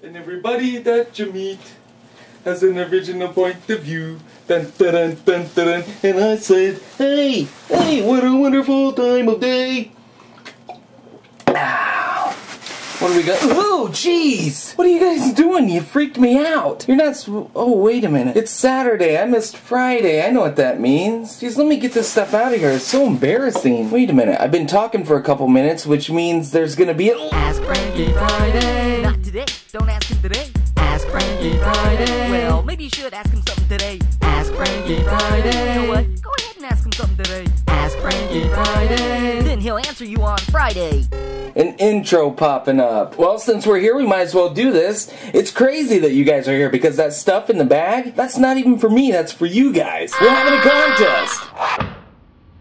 And everybody that you meet has an original point of view. Dun, dun, dun, dun, dun, dun. And I said, hey, hey, what a wonderful time of day. What do we got? Oh, jeez! What are you guys doing? You freaked me out. You're not oh, wait a minute. It's Saturday. I missed Friday. I know what that means. Jeez, let me get this stuff out of here. It's so embarrassing. Wait a minute. I've been talking for a couple minutes, which means there's gonna be an Ask Frankie Friday. Not today. Don't ask him today. Ask Frankie Friday. Well, maybe you should ask him something today. Ask Frankie Friday. You know what? Go ahead and ask him something today. Ask Frankie Friday. Then he'll answer you on Friday. An intro popping up. Well, since we're here, we might as well do this. It's crazy that you guys are here because that stuff in the bag, that's not even for me, that's for you guys. We're having a contest.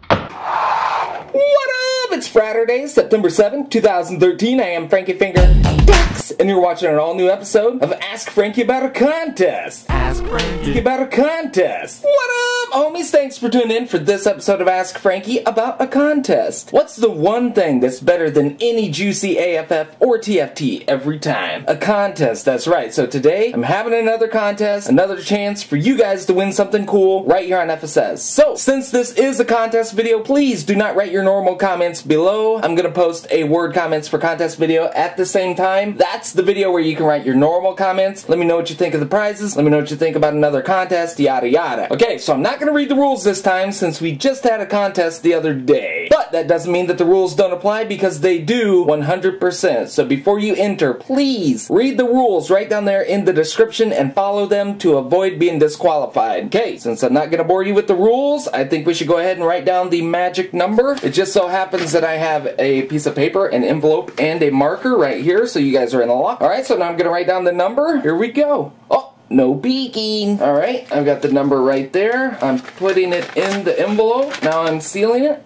What up? It's Friday, September 7th, 2013. I am Frankie Fingerdecks, and you're watching an all-new episode of Ask Frankie About a Contest. Ask Frankie About a Contest. What up? Homies, thanks for tuning in for this episode of Ask Frankie About a Contest. What's the one thing that's better than any juicy AFF or TFT every time? A contest, that's right. So today, I'm having another contest, another chance for you guys to win something cool right here on FSS. So, since this is a contest video, please do not write your normal comments below. I'm gonna post a word comments for contest video at the same time. That's the video where you can write your normal comments. Let me know what you think of the prizes. Let me know what you think about another contest, yada yada. Okay, so I'm not gonna read the rules this time since we just had a contest the other day. But that doesn't mean that the rules don't apply because they do 100%. So before you enter, please read the rules right down there in the description and follow them to avoid being disqualified. Okay, since I'm not gonna bore you with the rules, I think we should go ahead and write down the magic number. It just so happens that I have a piece of paper, an envelope, and a marker right here, so you guys are in the lock. Alright, so now I'm gonna write down the number. Here we go. Oh! No peeking. Alright, I've got the number right there. I'm putting it in the envelope. Now I'm sealing it.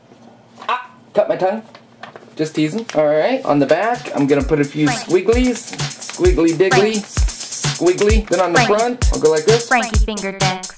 Ah! Cut my tongue. Just teasing. Alright, on the back, I'm gonna put a few squigglies. Squiggly diggly. Squiggly. Then on the front, I'll go like this. Frankie Fingerdecks.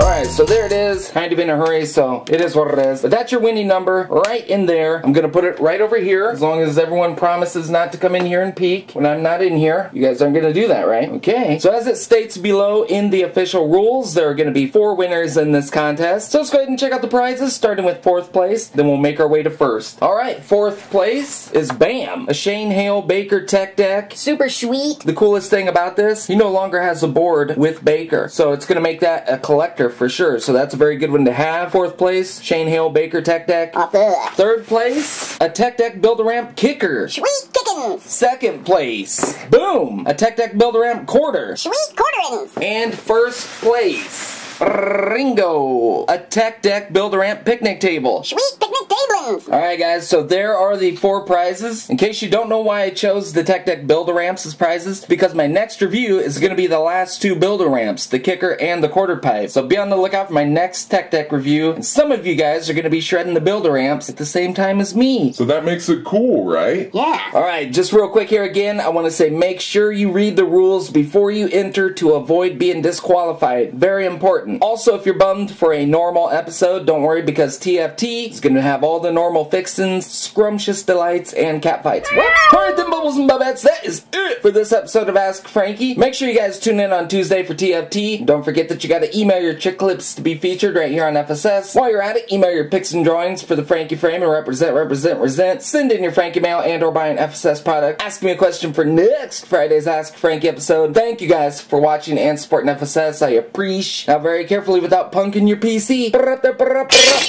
Alright, so there it is. Kind of in a hurry, so it is what it is. But that's your winning number right in there. I'm gonna put it right over here. As long as everyone promises not to come in here and peek when I'm not in here. You guys aren't gonna do that, right? Okay. So as it states below in the official rules, there are gonna be 4 winners in this contest. So let's go ahead and check out the prizes, starting with 4th place. Then we'll make our way to 1st. Alright, 4th place is BAM! A Shane Hale Baker Tech Deck. Super sweet. The coolest thing about this, he no longer has a board with Baker. So it's gonna make that a collector for sure, so that's a very good one to have. 4th place, Shane Hale Baker Tech Deck. 3rd place, a Tech Deck Build-A-Ramp Kicker. Sweet kickins! 2nd place, boom! A Tech Deck Build-A-Ramp Quarter. Sweet quarterings! And 1st place, Ringo! A Tech Deck Build-A-Ramp Picnic Table. Sweet picnic tablings! Alright guys, so there are the 4 prizes. In case you don't know why I chose the Tech Deck Build-A-Ramps as prizes, because my next review is going to be the last 2 Build-A-Ramps, the Kicker and the Quarter Pipe. So be on the lookout for my next Tech Deck review, and some of you guys are going to be shredding the Build-A-Ramps at the same time as me. So that makes it cool, right? Yeah! Alright, just real quick here again, I want to say make sure you read the rules before you enter to avoid being disqualified. Very important. Also, if you're bummed for a normal episode, don't worry because TFT is going to have all the normal fixins, scrumptious delights, and catfights. Alright then, Bubbles and Bubettes, that is it for this episode of Ask Frankie. Make sure you guys tune in on Tuesday for TFT. Don't forget that you got to email your chick clips to be featured right here on FSS. While you're at it, email your pics and drawings for the Frankie Frame and represent. Send in your Frankie mail and or buy an FSS product. Ask me a question for next Friday's Ask Frankie episode. Thank you guys for watching and supporting FSS. I appreciate it. Very carefully without punking your PC.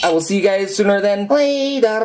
I will see you guys sooner than later.